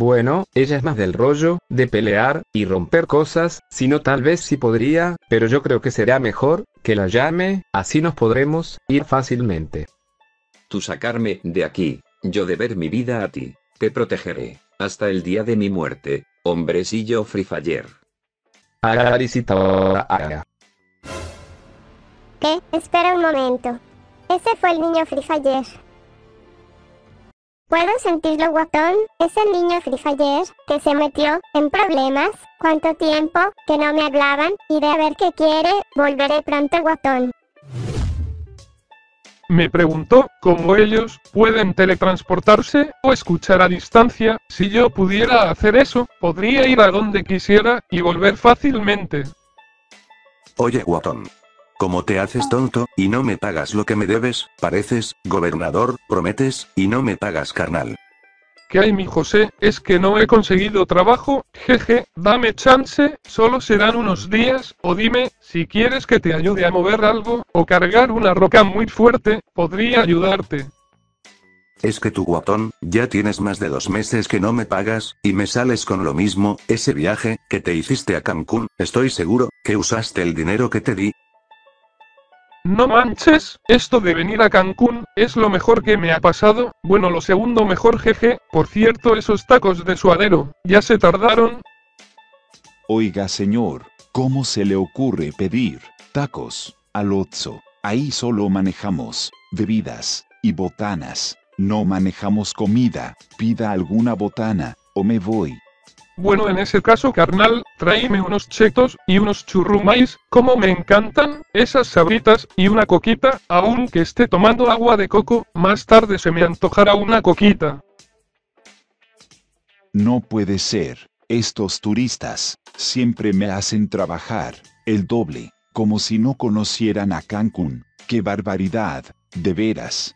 Bueno, ella es más del rollo, de pelear, y romper cosas, si no tal vez sí podría, pero yo creo que será mejor, que la llame, así nos podremos ir fácilmente. Tú sacarme de aquí, yo deber mi vida a ti, te protegeré, hasta el día de mi muerte, hombrecillo Free Fire. ¿Qué? Espera un momento. Ese fue el niño Free Fire. ¿Puedo sentirlo, guatón? Es el niño Free Fire, que se metió en problemas. ¿Cuánto tiempo que no me hablaban? Iré a ver qué quiere. Volveré pronto, guatón. Me preguntó cómo ellos pueden teletransportarse o escuchar a distancia. Si yo pudiera hacer eso, podría ir a donde quisiera y volver fácilmente. Oye, guatón. Como te haces tonto, y no me pagas lo que me debes, pareces, gobernador, prometes, y no me pagas, carnal. ¿Qué hay, mi José? Es que no he conseguido trabajo, jeje, dame chance, solo serán unos días, o dime, si quieres que te ayude a mover algo, o cargar una roca muy fuerte, podría ayudarte. Es que tu guatón, ya tienes más de 2 meses que no me pagas, y me sales con lo mismo, ese viaje, que te hiciste a Cancún, estoy seguro, que usaste el dinero que te di. No manches, esto de venir a Cancún, es lo mejor que me ha pasado, bueno lo segundo mejor jeje, por cierto esos tacos de suadero, ya se tardaron. Oiga señor, ¿cómo se le ocurre pedir tacos al Oxxo? Ahí solo manejamos bebidas y botanas, no manejamos comida, pida alguna botana, o me voy. Bueno en ese caso carnal, tráeme unos chetos y unos churrumais, como me encantan, esas sabritas y una coquita, aunque esté tomando agua de coco, más tarde se me antojará una coquita. No puede ser, estos turistas, siempre me hacen trabajar, el doble, como si no conocieran a Cancún, qué barbaridad, de veras.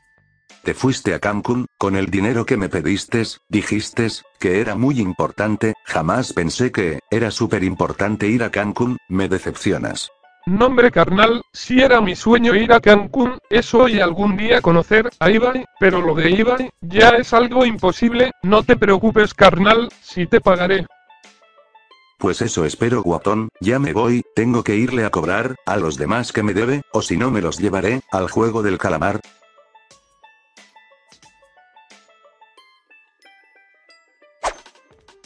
Te fuiste a Cancún, con el dinero que me pediste, dijiste, que era muy importante, jamás pensé que, era súper importante ir a Cancún, me decepcionas. No hombre carnal, si era mi sueño ir a Cancún, eso y algún día conocer a Ibai, pero lo de Ibai, ya es algo imposible, no te preocupes carnal, si te pagaré. Pues eso espero guatón, ya me voy, tengo que irle a cobrar, a los demás que me debe, o si no me los llevaré, al juego del calamar.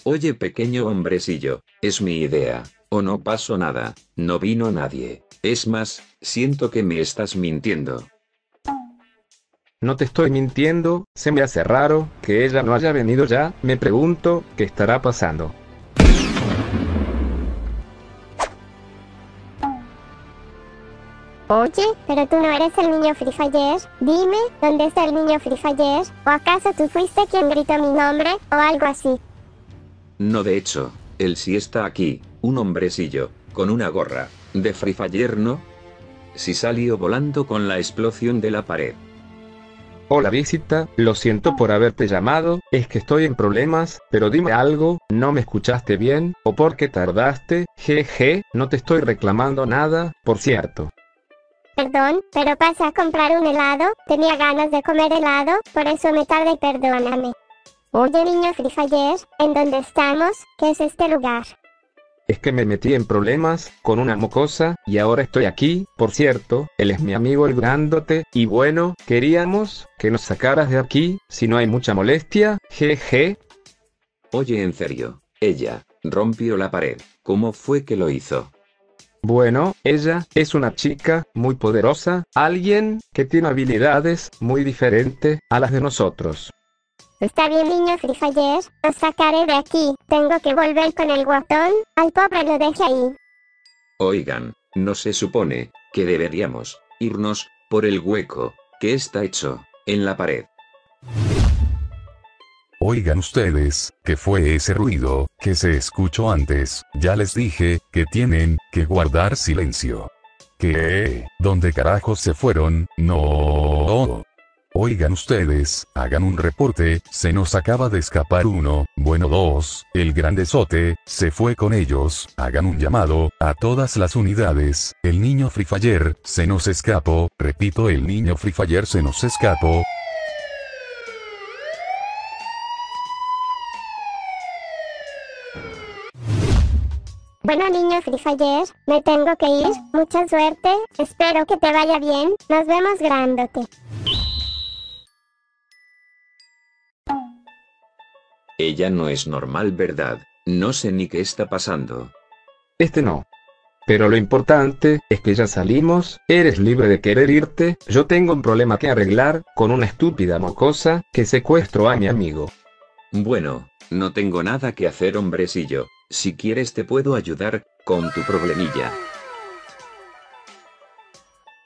Oye pequeño hombrecillo, es mi idea, o no pasó nada, no vino nadie, es más, siento que me estás mintiendo. No te estoy mintiendo, se me hace raro, que ella no haya venido ya, me pregunto, ¿qué estará pasando? Oye, pero tú no eres el niño Free Fire, dime, ¿dónde está el niño Free Fire? ¿O acaso tú fuiste quien gritó mi nombre, o algo así? No de hecho, él sí está aquí, un hombrecillo, con una gorra, de Free Fire ¿no? Sí salió volando con la explosión de la pared. Hola visita, lo siento por haberte llamado, es que estoy en problemas, pero dime algo, ¿no me escuchaste bien, o por qué tardaste? Jeje, no te estoy reclamando nada, por cierto. Perdón, pero pasé a comprar un helado, tenía ganas de comer helado, por eso me tardé y perdóname. Oye niño Free Fire, ¿en dónde estamos? ¿Qué es este lugar? Es que me metí en problemas, con una mocosa, y ahora estoy aquí, por cierto, él es mi amigo el grandote, y bueno, queríamos, que nos sacaras de aquí, si no hay mucha molestia, jeje. Oye en serio, ella, rompió la pared, ¿cómo fue que lo hizo? Bueno, ella, es una chica, muy poderosa, alguien, que tiene habilidades, muy diferentes, a las de nosotros. Está bien niño Free Fire, os sacaré de aquí, tengo que volver con el guatón, al pobre lo dejé ahí. Oigan, no se supone, que deberíamos, irnos, por el hueco, que está hecho, en la pared. Oigan ustedes, ¿qué fue ese ruido, que se escuchó antes? Ya les dije, que tienen, que guardar silencio. ¿Qué? ¿Dónde carajos se fueron? No. Oigan ustedes, hagan un reporte, se nos acaba de escapar uno, bueno dos, el grandezote, se fue con ellos, hagan un llamado, a todas las unidades, el niño Free Fire, se nos escapó, repito el niño Free Fire se nos escapó. Bueno niños Free Fire, me tengo que ir, mucha suerte, espero que te vaya bien, nos vemos grandote. Ella no es normal, ¿verdad? No sé ni qué está pasando. No. Pero lo importante es que ya salimos, eres libre de querer irte, yo tengo un problema que arreglar, con una estúpida mocosa, que secuestró a mi amigo. Bueno, no tengo nada que hacer, hombrecillo, si quieres te puedo ayudar, con tu problemilla.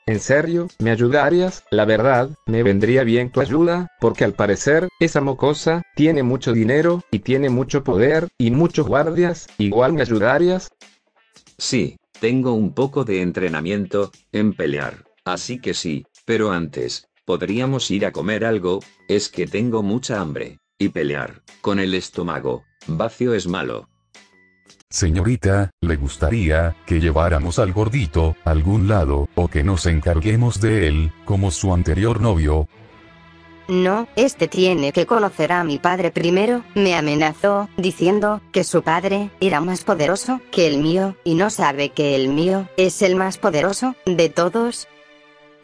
¿En serio? ¿Me ayudarías? La verdad, me vendría bien tu ayuda, porque al parecer, esa mocosa, tiene mucho dinero, y tiene mucho poder, y muchos guardias, ¿igual me ayudarías? Sí, tengo un poco de entrenamiento, en pelear, así que sí, pero antes, podríamos ir a comer algo, es que tengo mucha hambre, y pelear, con el estómago, vacío es malo. Señorita, ¿le gustaría que lleváramos al gordito a algún lado, o que nos encarguemos de él, como su anterior novio? No, tiene que conocer a mi padre primero, me amenazó, diciendo que su padre era más poderoso que el mío, y no sabe que el mío es el más poderoso de todos.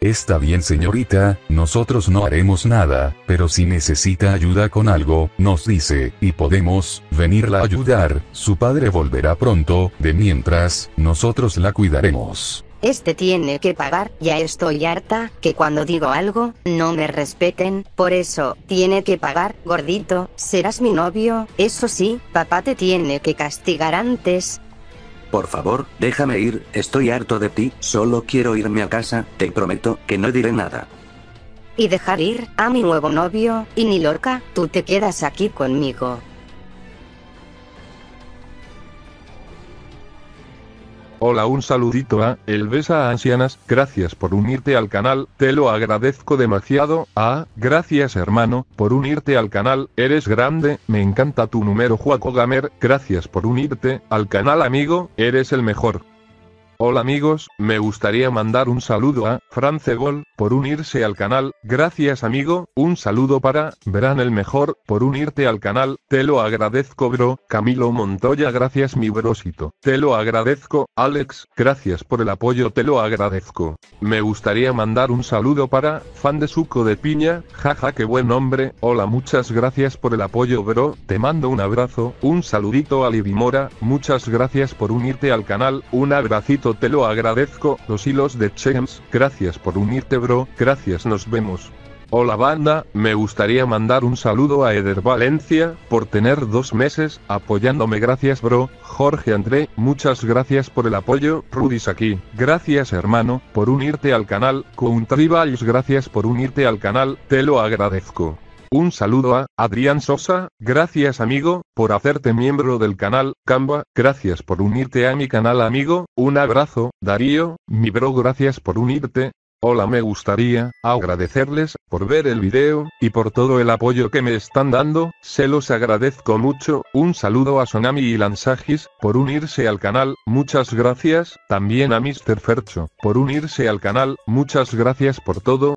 Está bien señorita, nosotros no haremos nada, pero si necesita ayuda con algo, nos dice, y podemos venirla a ayudar, su padre volverá pronto, de mientras, nosotros la cuidaremos. Tiene que pagar, ya estoy harta, que cuando digo algo, no me respeten, por eso, tiene que pagar, gordito, serás mi novio, eso sí, papá te tiene que castigar antes. Por favor, déjame ir, estoy harto de ti, solo quiero irme a casa, te prometo que no diré nada. Y dejar ir a mi nuevo novio, y ni Lorca, tú te quedas aquí conmigo. Hola, un saludito a El Besa Ancianas, gracias por unirte al canal, te lo agradezco demasiado, gracias hermano, por unirte al canal, eres grande, me encanta tu número Juaco Gamer, gracias por unirte al canal amigo, eres el mejor. Hola amigos, me gustaría mandar un saludo a France Gol, por unirse al canal, gracias amigo, un saludo para Verán el mejor, por unirte al canal, te lo agradezco bro, Camilo Montoya gracias mi brosito, te lo agradezco, Alex, gracias por el apoyo te lo agradezco. Me gustaría mandar un saludo para Fan de Suco de Piña, jaja qué buen hombre, hola muchas gracias por el apoyo bro, te mando un abrazo, un saludito a Libimora, muchas gracias por unirte al canal, un abracito te lo agradezco, los hilos de Chems, gracias por unirte bro, gracias nos vemos. Hola banda, me gustaría mandar un saludo a Eder Valencia, por tener 2 meses, apoyándome gracias bro, Jorge André, muchas gracias por el apoyo, Rudis aquí, gracias hermano, por unirte al canal, Countribal gracias por unirte al canal, te lo agradezco. Un saludo a Adrián Sosa, gracias amigo, por hacerte miembro del canal, Camba, gracias por unirte a mi canal amigo, un abrazo, Darío, mi bro gracias por unirte. Hola me gustaría agradecerles por ver el video, y por todo el apoyo que me están dando, se los agradezco mucho, un saludo a Sonami y Lansagis, por unirse al canal, muchas gracias, también a Mr. Fercho, por unirse al canal, muchas gracias por todo,